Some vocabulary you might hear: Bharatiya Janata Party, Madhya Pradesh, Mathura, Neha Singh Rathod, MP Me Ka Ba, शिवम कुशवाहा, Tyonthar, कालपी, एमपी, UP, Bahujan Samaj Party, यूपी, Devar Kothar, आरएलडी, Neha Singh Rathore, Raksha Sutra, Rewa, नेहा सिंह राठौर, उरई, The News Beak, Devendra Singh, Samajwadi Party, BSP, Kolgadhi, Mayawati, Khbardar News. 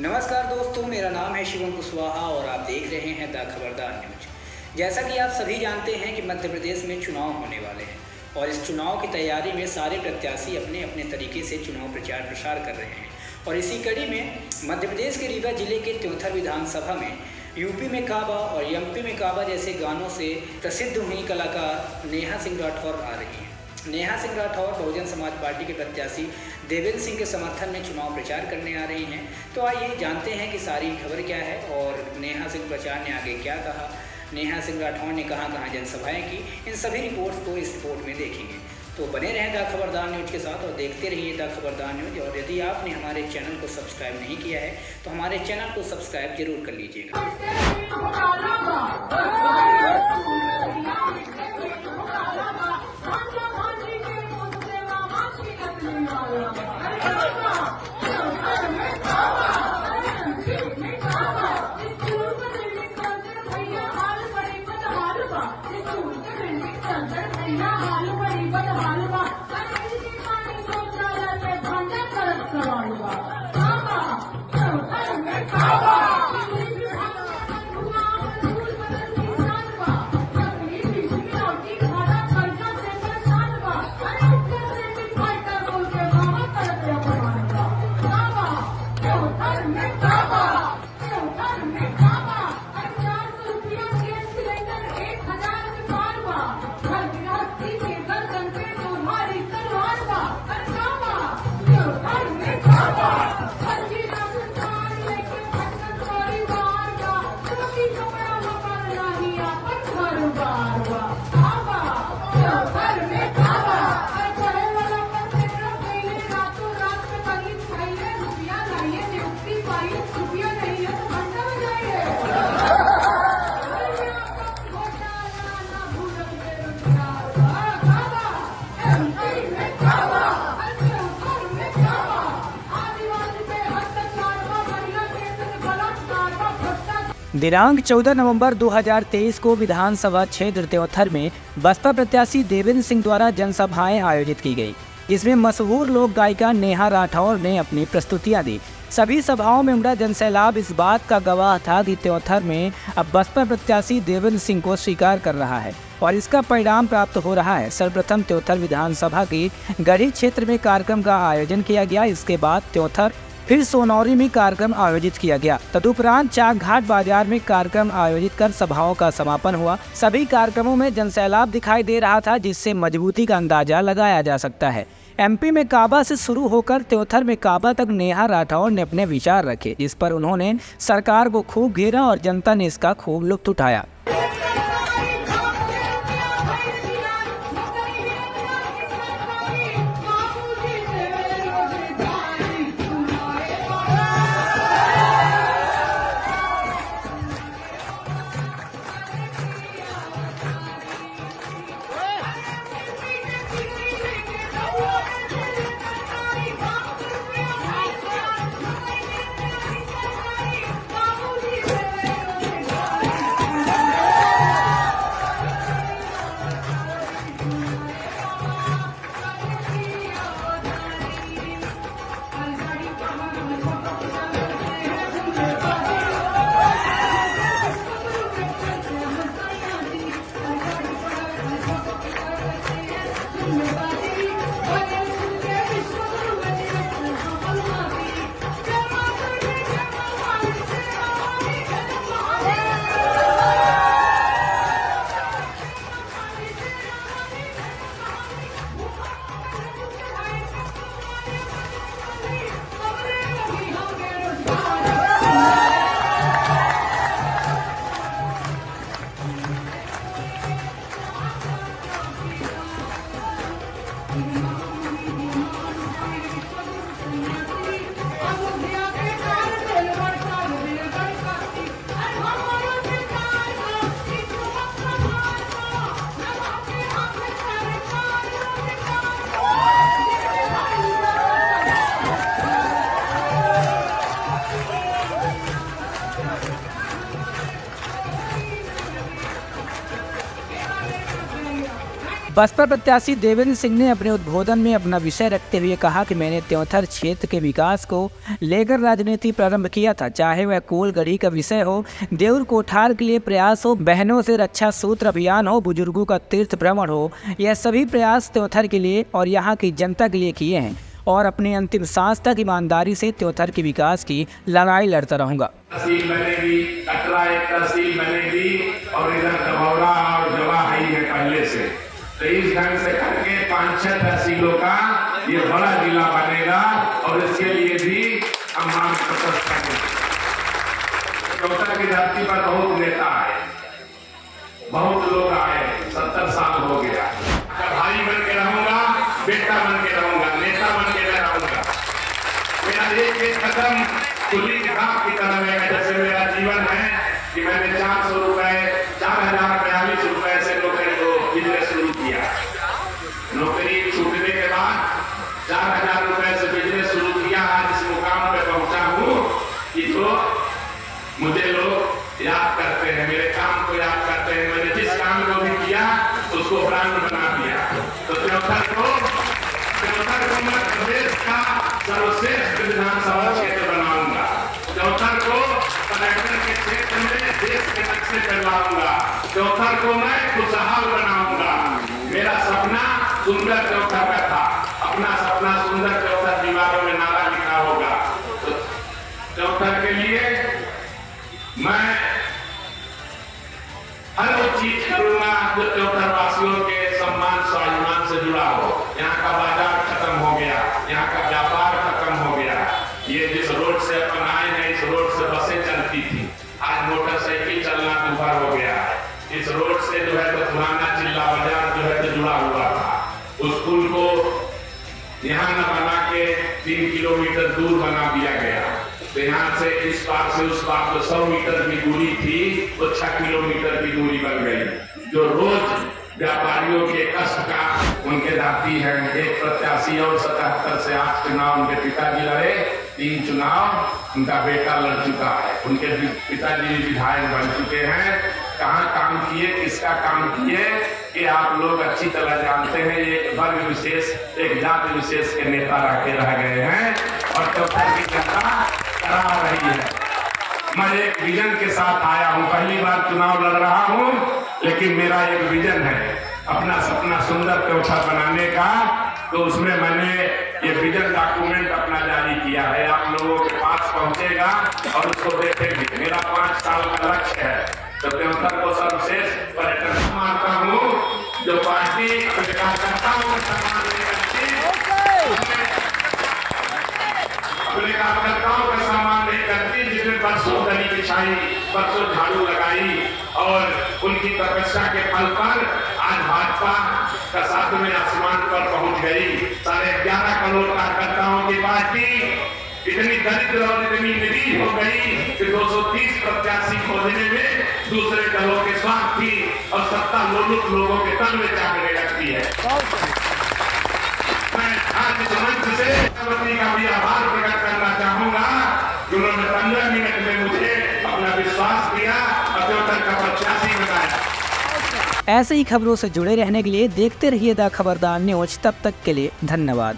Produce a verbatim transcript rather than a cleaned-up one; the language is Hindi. नमस्कार दोस्तों, मेरा नाम है शिवम कुशवाहा और आप देख रहे हैं द खबरदार न्यूज। जैसा कि आप सभी जानते हैं कि मध्य प्रदेश में चुनाव होने वाले हैं और इस चुनाव की तैयारी में सारे प्रत्याशी अपने अपने तरीके से चुनाव प्रचार प्रसार कर रहे हैं और इसी कड़ी में मध्य प्रदेश के रीवा जिले के त्योंथर विधानसभा में यूपी में का बा और एमपी में का बा जैसे गानों से प्रसिद्ध हुई कलाकार नेहा सिंह राठौर आ रही हैं। नेहा सिंह राठौर बहुजन समाज पार्टी के प्रत्याशी देवेंद्र सिंह के समर्थन में चुनाव प्रचार करने आ रही हैं। तो आइए जानते हैं कि सारी खबर क्या है और नेहा सिंह प्रचार ने आगे क्या कहा, नेहा सिंह राठौर ने कहां कहां जनसभाएं की, इन सभी रिपोर्ट्स को इस रिपोर्ट में देखेंगे। तो बने रहें द खबरदार न्यूज़ के साथ और देखते रहिए द खबरदार न्यूज़। और यदि आपने हमारे चैनल को सब्सक्राइब नहीं किया है तो हमारे चैनल को सब्सक्राइब जरूर कर लीजिएगा। दिनांक चौदह नवंबर दो हज़ार तेईस को विधानसभा क्षेत्र त्योंथर में बसपा प्रत्याशी देवेंद्र सिंह द्वारा जनसभाएं आयोजित की गई। इसमें मशहूर लोक गायिका नेहा राठौर ने अपनी प्रस्तुतियां दी। सभी सभाओं में उमड़ा जनसैलाब इस बात का गवाह था कि त्योंथर में अब बसपा प्रत्याशी देवेंद्र सिंह को स्वीकार कर रहा है और इसका परिणाम प्राप्त हो रहा है। सर्वप्रथम त्योंथर विधानसभा की गढ़ी क्षेत्र में कार्यक्रम का आयोजन किया गया। इसके बाद त्योंथर फिर सोनौरी में कार्यक्रम आयोजित किया गया। तदुपरांत चारघाट बाजार में कार्यक्रम आयोजित कर सभाओं का समापन हुआ। सभी कार्यक्रमों में जनसैलाब दिखाई दे रहा था, जिससे मजबूती का अंदाजा लगाया जा सकता है। एमपी में का बा से शुरू होकर त्योंथर में का बा तक नेहा राठौर ने अपने विचार रखे, जिस पर उन्होंने सरकार को खूब घेरा और जनता ने इसका खूब लुत्फ उठाया। बसपा प्रत्याशी देवेंद्र सिंह ने अपने उद्बोधन में अपना विषय रखते हुए कहा कि मैंने त्योंथर क्षेत्र के विकास को लेकर राजनीति प्रारंभ किया था, चाहे वह कोलगढ़ी का विषय हो, देवर कोठार के लिए प्रयास हो, बहनों से रक्षा सूत्र अभियान हो, बुजुर्गों का तीर्थ भ्रमण हो, यह सभी प्रयास त्योंथर के लिए और यहाँ की जनता के लिए किए हैं और अपने अंतिम सांस तक ईमानदारी से त्योंथर के विकास की लड़ाई लड़ता रहूँगा। तो इस ढंग से करके पाँच छह तहसीलों का ये बड़ा जिला बनेगा और इसके लिए भी हम मांग प्रस्तुत करेंगे। चौथा की धरती पर बहुत नेता आए, बहुत लोग आए, सत्तर साल हो गया। भाई बन के रहूंगा, बेटा बन के रहूंगा, नेता बन के नहीं रहूंगा। मेरा एक एक कदम खुली घाट की तरह है, जैसे मेरा जीवन है कि मैंने चार सौ रुपए चार हजार बयालीस रुपए से नौकरी को बिजनेस शुरू किया। नौकरी छूटने के बाद चार हजार रुपए से बिजनेस शुरू किया। आज इस मुकाम पे पहुंचा हूँ कि तो मुझे लोग याद करते हैं, मेरे काम को याद करते हैं। मैंने जिस काम को भी किया उसको ब्रांड बना दिया। तो त्योंथर को त्योंथर को मैं प्रदेश का सर्वश्रेष्ठ विधानसभा क्षेत्र बनाऊंगा। त्योंथर को पर्यटन के क्षेत्र में देश के नक्शे पर लाऊंगा। त्योंथर को मैं खुशहाल बनाऊंगा। मेरा सपना सुंदर त्योंथर का था, अपना सपना सुंदर त्योंथर दीवारों में नारा लिखा होगा। तो त्योंथर के लिए मैं हर वो चीज करूंगा जो त्योंथर वासियों के सम्मान स्वाभिमान से जुड़ा हो। यहाँ का बाजार खत्म हो गया, यहाँ का व्यापार खत्म हो गया। ये जिस रोड से अपन आए हैं, इस रोड से बसें चलती थी, आज मोटरसाइकिल चलना दूभर हो गया है। इस रोड से जो है तो पुराना जिला बाजार जो है तो जुड़ा हुआ था। उस पुल को यहाँ न बना के तीन किलोमीटर दूर बना दिया गया। तो यहाँ से इस पार से उस पार जो सौ मीटर की दूरी थी वो छह किलोमीटर की दूरी बन गई, जो रोज व्यापारियों के कष्ट का उनके दाती है। एक प्रत्याशी और सतहत्तर से आठ चुनाव उनके पिताजी लड़े, तीन चुनाव उनका बेटा लड़ चुका है। उनके पिताजी विधायक बन चुके हैं। कहाँ काम किए, किसका काम किए, कि आप लोग अच्छी तरह जानते हैं। एक वर्ग विशेष, एक जाति विशेष के नेता रह के रह गए हैं और त्योंथर की जनता करा रही है। मैं एक विजन के साथ आया हूँ, पहली बार चुनाव लड़ रहा हूँ, लेकिन मेरा एक विजन है अपना सपना सुंदर त्योंथर बनाने का। तो उसमें मैंने ये विजन डॉक्यूमेंट अपना जारी किया है, आप लोगों के पास पहुंचेगा और उसको देखेंगे। मेरा पाँच साल का लक्ष्य है। तो त्योंथर को सर्वश्रेष्ठ पर्यटन मानता हूँ, जो पार्टी कार्यकर्ताओं का सम्मान नहीं करती, अपने कार्यकर्ताओं का सम्मान नहीं करती, जिसने बरसों दरी बिछाई, बरसों झाड़ू लगाई और उनकी तपस्या के फल पर आज भाजपा का साथ में आसमान पर पहुंच गई। साढ़े ग्यारह करोड़ कार्यकर्ताओं की पार्टी इतनी दरिद्र और इतनी निरीह हो गई कि दो सौ तीस प्रत्याशी खोजने में दूसरे दलों के स्वार्थी और सत्ता लोलुप लोगों के तन में जागने लगती है। मैं आज इस मंच से राष्ट्रपति का भी आभार प्रकट करना चाहूँगा कि उन्होंने पंद्रह मिनट में मुझे अपना विश्वास दिया। ऐसे ही खबरों से जुड़े रहने के लिए देखते रहिए द खबरदार न्यूज। तब तक के लिए धन्यवाद।